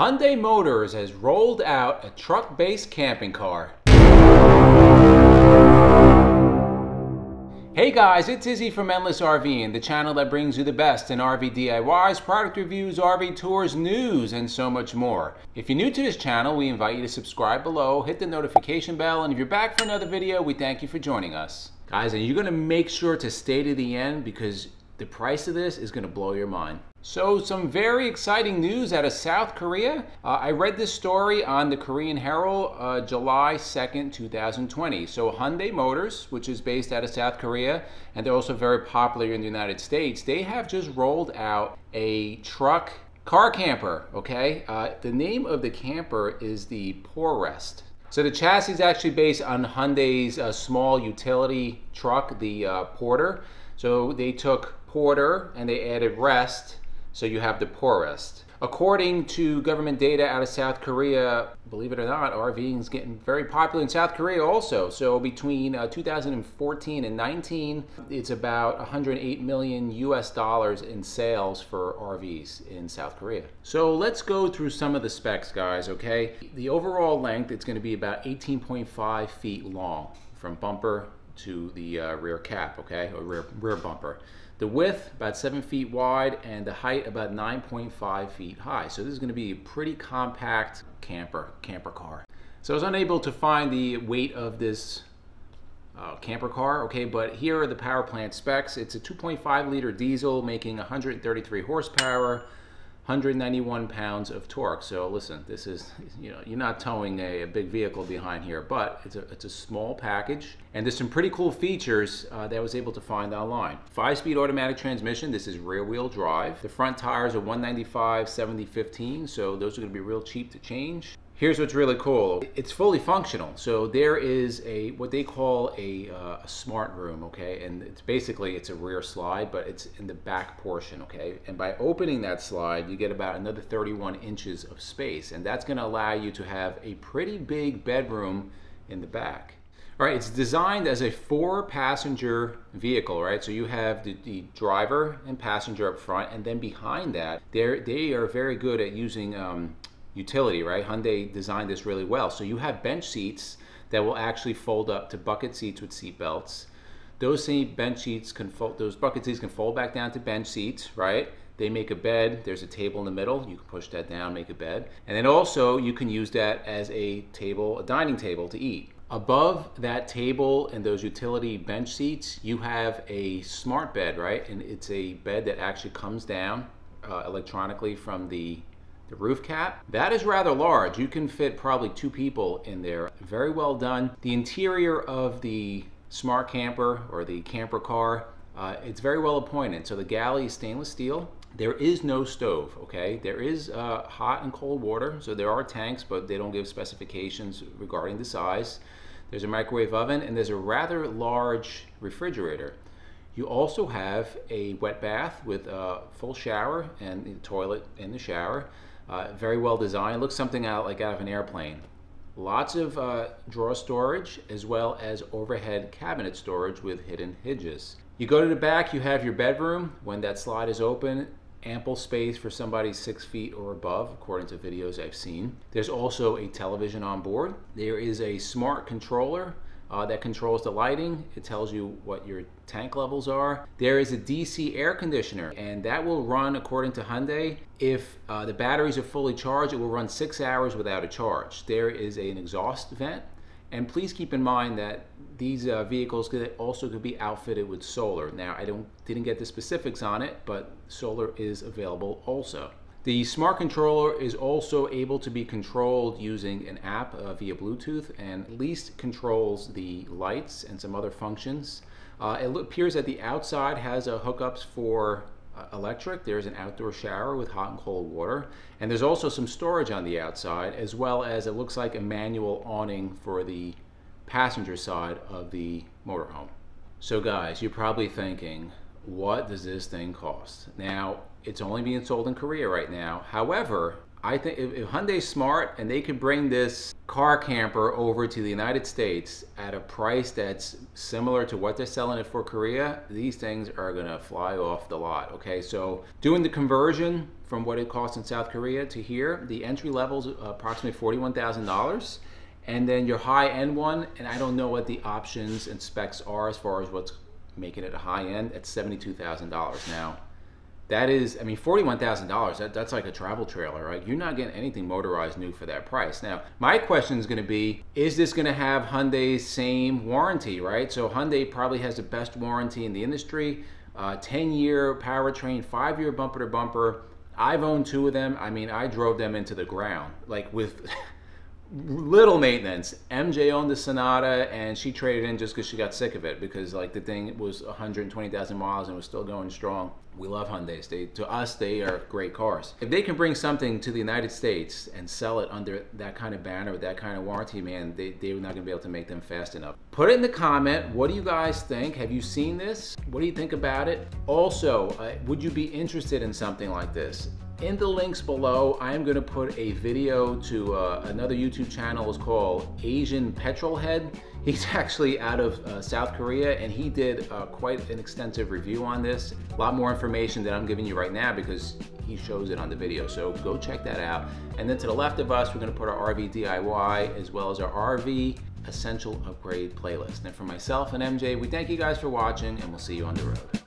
Hyundai Motors has rolled out a truck-based camping car. Hey guys, it's Izzy from Endless RVing, the channel that brings you the best in RV DIYs, product reviews, RV tours, news, and so much more. If you're new to this channel, we invite you to subscribe below, hit the notification bell, and if you're back for another video, we thank you for joining us. Guys, and you're gonna make sure to stay to the end because the price of this is gonna blow your mind. So some very exciting news out of South Korea. I read this story on the Korean Herald July 2nd, 2020. So Hyundai Motors, which is based out of South Korea, and they're also very popular in the United States, they have just rolled out a truck car camper, okay? The name of the camper is the Porest. So the chassis is actually based on Hyundai's small utility truck, the Porter. So they took Porter and they added Rest, so you have the Porest. According to government data out of South Korea, believe it or not, RVing is getting very popular in South Korea also. So between 2014 and 19, it's about $108 million in sales for RVs in South Korea. So let's go through some of the specs, guys, okay? The overall length, it's gonna be about 18.5 feet long from bumper to the rear cap, okay, or rear bumper. The width, about 7 feet wide, and the height, about 9.5 feet high. So this is gonna be a pretty compact camper car. So I was unable to find the weight of this camper car, okay, but here are the power plant specs. It's a 2.5 liter diesel making 133 horsepower, 191 pounds of torque. So listen, this is, you know, you're not towing a big vehicle behind here, but it's a small package. And there's some pretty cool features that I was able to find online. 5-speed automatic transmission. This is rear wheel drive. The front tires are 195, 70, 15. So those are gonna be real cheap to change. Here's what's really cool. It's fully functional. So there is a, what they call a smart room, okay? And it's basically, it's a rear slide, but it's in the back portion, okay? And by opening that slide, you get about another 31 inches of space. And that's gonna allow you to have a pretty big bedroom in the back. All right, it's designed as a 4-passenger vehicle, right? So you have the driver and passenger up front, and then behind that, they are very good at using, utility, right? Hyundai designed this really well. So you have bench seats that will actually fold up to bucket seats with seat belts. Those same bench seats can fold, those bucket seats can fold back down to bench seats, right? They make a bed. There's a table in the middle. You can push that down, make a bed. And then also you can use that as a table, a dining table to eat. Above that table and those utility bench seats, you have a smart bed, right? And it's a bed that actually comes down electronically from the roof cap. That is rather large. You can fit probably 2 people in there. Very well done. The interior of the smart camper or the camper car, it's very well appointed. So the galley is stainless steel. There is no stove, okay? There is hot and cold water. So there are tanks, but they don't give specifications regarding the size. There's a microwave oven and there's a rather large refrigerator. You also have a wet bath with a full shower and the toilet in the shower. Very well designed. Looks something out of an airplane. Lots of drawer storage as well as overhead cabinet storage with hidden hinges. You go to the back, you have your bedroom. When that slide is open, ample space for somebody 6 feet or above, according to videos I've seen. There's also a television on board. There is a smart controller that controls the lighting. It tells you what your tank levels are. There is a DC air conditioner, and that will run, according to Hyundai, if the batteries are fully charged, it will run 6 hours without a charge. There is an exhaust vent, and please keep in mind that these vehicles could also be outfitted with solar. Now, I didn't get the specifics on it, but solar is available also. The smart controller is also able to be controlled using an app via Bluetooth, and at least controls the lights and some other functions. It appears that the outside has hookups for electric. There's an outdoor shower with hot and cold water. And there's also some storage on the outside, as well as it looks like a manual awning for the passenger side of the motorhome. So guys, you're probably thinking, what does this thing cost? Now, it's only being sold in Korea right now. However, I think if Hyundai's smart and they could bring this car camper over to the United States at a price that's similar to what they're selling it for Korea, these things are gonna fly off the lot, okay? So doing the conversion from what it costs in South Korea to here, the entry level's approximately $41,000. And then your high-end one, and I don't know what the options and specs are as far as what's making it a high-end, at $72,000 now. That is, I mean, $41,000, that's like a travel trailer, right? You're not getting anything motorized new for that price. Now, my question is gonna be, is this gonna have Hyundai's same warranty, right? So Hyundai probably has the best warranty in the industry, 10-year powertrain, 5-year bumper to bumper. I've owned 2 of them. I mean, I drove them into the ground, like with little maintenance. MJ owned the Sonata and she traded in just because she got sick of it, because like the thing was 120,000 miles and was still going strong. We love Hyundais. To us, they are great cars. If they can bring something to the United States and sell it under that kind of banner with that kind of warranty, man, they're not gonna be able to make them fast enough. Put it in the comment. What do you guys think? Have you seen this? What do you think about it? Also, would you be interested in something like this? In the links below, I am gonna put a video to another YouTube channel. It's called Asian Petrolhead. He's actually out of South Korea, and he did quite an extensive review on this. A lot more information than I'm giving you right now because he shows it on the video, so go check that out. And then to the left of us, we're gonna put our RV DIY as well as our RV Essential Upgrade playlist. And for myself and MJ, we thank you guys for watching, and we'll see you on the road.